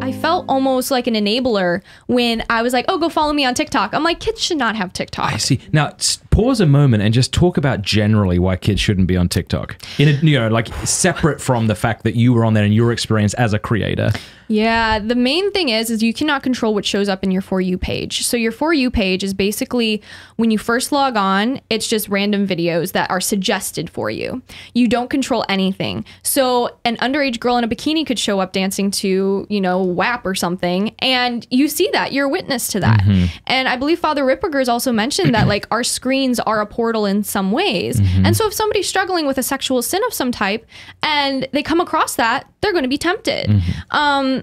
I felt almost like an enabler when I was like, oh, go follow me on TikTok. I'm like, kids should not have TikTok. I see. Now, pause a moment and just talk about generally why kids shouldn't be on TikTok. In a, you know, like separate from the fact that you were on there and your experience as a creator. Yeah, the main thing is you cannot control what shows up in your For You page. So your For You page is basically when you first log on, it's just random videos that are suggested for you. You don't control anything. So an underage girl in a bikini could show up dancing to, you know, WAP or something, and you see that, you're a witness to that. Mm-hmm. And I believe Father Ripperger's also mentioned that like our screens are a portal in some ways. Mm-hmm. And so if somebody's struggling with a sexual sin of some type and they come across that, they're going to be tempted. Mm-hmm.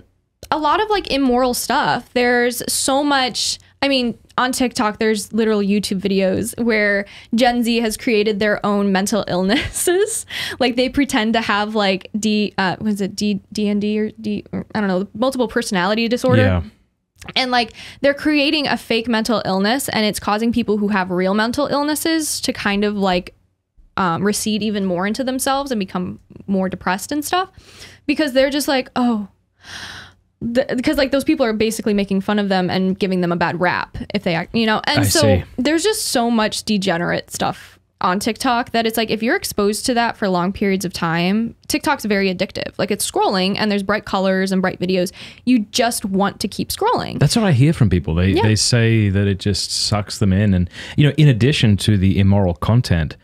A lot of like immoral stuff. There's so much, I mean, on TikTok, there's literal YouTube videos where Gen Z has created their own mental illnesses. Like they pretend to have like multiple personality disorder. Yeah. And like they're creating a fake mental illness, and it's causing people who have real mental illnesses to kind of like recede even more into themselves and become more depressed and stuff, because they're just like, oh, because like those people are basically making fun of them and giving them a bad rap if they act, you know. And There's just so much degenerate stuff on TikTok that it's like, if you're exposed to that for long periods of time, TikTok's very addictive. Like it's scrolling and there's bright colors and bright videos. You just want to keep scrolling. That's what I hear from people. They say that it just sucks them in. And, you know, in addition to the immoral content,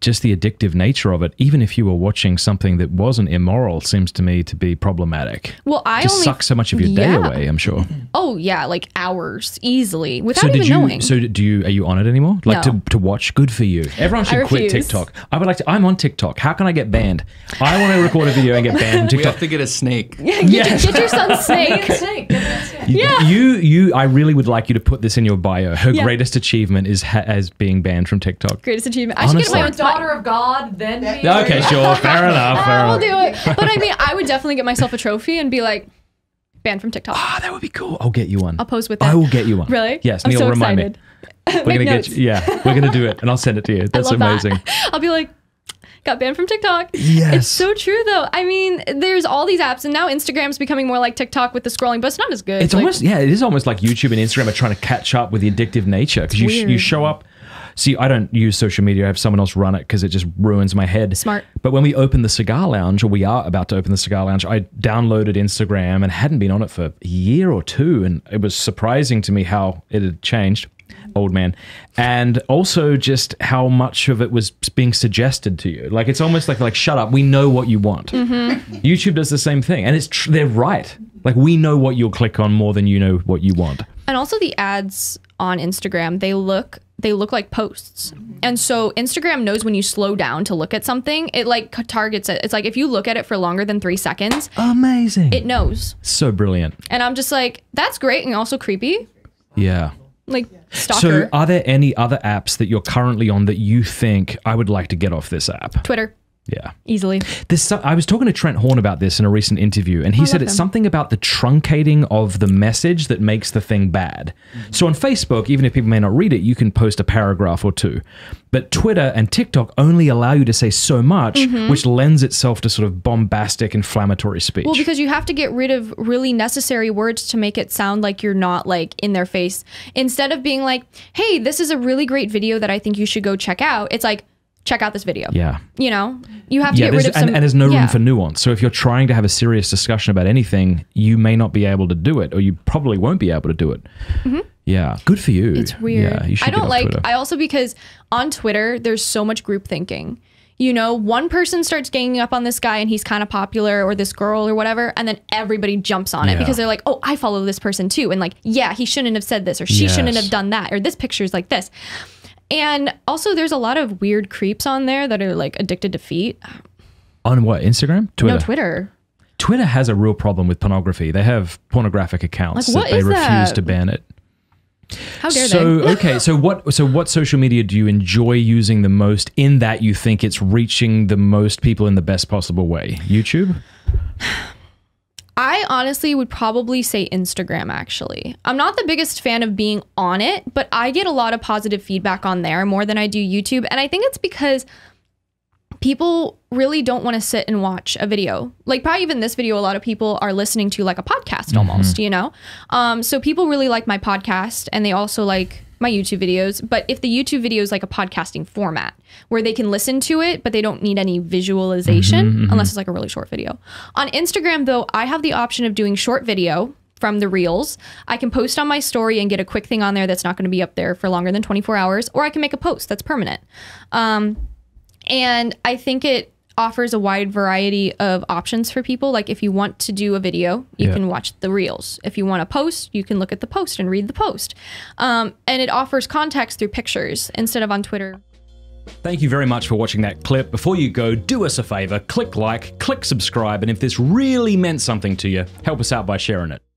just the addictive nature of it, even if you were watching something that wasn't immoral, seems to me to be problematic. Well, I just suck so much of your day away, I'm sure. Oh yeah, like hours easily without knowing. So are you on it anymore? Like no. to watch? Good for you. Everyone should quit TikTok. I would like to. I'm on TikTok. How can I get banned? I want to record a video and get banned from TikTok. We have to get a snake. Yeah, get your son's snake. Yeah. I really would like you to put this in your bio. Her greatest achievement is as being banned from TikTok. Greatest achievement. I should get my own daughter of God, then me. Okay, sure, fair enough. I'll do it. But I mean, I would definitely get myself a trophy and be like, banned from TikTok. Ah, oh, that would be cool. I'll get you one. I'll pose with that. I will get you one. Really? Yes, Neil, so remind excited. Me. We're gonna notes. Get you. Yeah, we're gonna do it, and I'll send it to you. That's amazing. That. I'll be like, got banned from TikTok. Yes. It's so true though. I mean, there's all these apps, and now Instagram's becoming more like TikTok with the scrolling, but it's not as good. It's like, almost, yeah, it is almost like YouTube and Instagram are trying to catch up with the addictive nature, because you show up. See, I don't use social media. I have someone else run it because it just ruins my head. Smart. But when we open the Cigar Lounge, or we are about to open the Cigar Lounge, I downloaded Instagram and hadn't been on it for a year or two. And it was surprising to me how it had changed. Old man. And also just how much of it was being suggested to you. Like, it's almost like, shut up. We know what you want. Mm-hmm. YouTube does the same thing. And they're right. Like, we know what you'll click on more than you know what you want. And also the ads on Instagram, they look like posts. And so Instagram knows when you slow down to look at something, it like targets it. It's like if you look at it for longer than 3 seconds. Amazing. It knows. So brilliant. And I'm just like, that's great and also creepy. Yeah. Like stalker. So are there any other apps that you're currently on that you think, I would like to get off this app? Twitter. Yeah. Easily. I was talking to Trent Horn about this in a recent interview, and he said it's something about the truncating of the message that makes the thing bad. Mm-hmm. So on Facebook, even if people may not read it, you can post a paragraph or two. But Twitter and TikTok only allow you to say so much, mm-hmm. which lends itself to sort of bombastic, inflammatory speech. Well, because you have to get rid of really necessary words to make it sound like you're not like in their face. Instead of being like, hey, this is a really great video that I think you should go check out, it's like, check out this video. Yeah. You know, you have to get rid of some... And there's no room for nuance. So if you're trying to have a serious discussion about anything, you may not be able to do it, or you probably won't be able to do it. Mm-hmm. Yeah. Good for you. It's weird. Yeah, you should get off Twitter. I also, because on Twitter, there's so much group thinking. You know, one person starts ganging up on this guy and he's kind of popular, or this girl or whatever, and then everybody jumps on it because they're like, oh, I follow this person too. And like, yeah, he shouldn't have said this, or she shouldn't have done that, or this picture's like this. And also, there's a lot of weird creeps on there that are like addicted to feet. On what, Instagram? Twitter? No, Twitter. Twitter has a real problem with pornography. They have pornographic accounts like, that they refuse to ban it. How dare they? Okay, so what social media do you enjoy using the most, in that you think it's reaching the most people in the best possible way? YouTube? I honestly would probably say Instagram, actually. I'm not the biggest fan of being on it, but I get a lot of positive feedback on there more than I do YouTube. And I think it's because people really don't want to sit and watch a video. Like probably even this video, a lot of people are listening to like a podcast almost, you know? So people really like my podcast and they also like my YouTube videos. But if the YouTube video is like a podcasting format where they can listen to it, but they don't need any visualization unless it's like a really short video. On Instagram though, I have the option of doing short video from the reels. I can post on my story and get a quick thing on there that's not going to be up there for longer than 24 hours, or I can make a post that's permanent. And I think it offers a wide variety of options for people. Like if you want to do a video, you can watch the reels. If you want to post, you can look at the post and read the post. And it offers context through pictures instead of on Twitter. Thank you very much for watching that clip. Before you go, do us a favor, click like, click subscribe, and if this really meant something to you, help us out by sharing it.